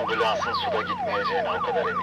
Ambulansın suda gitmeyeceğine o kadar eminim.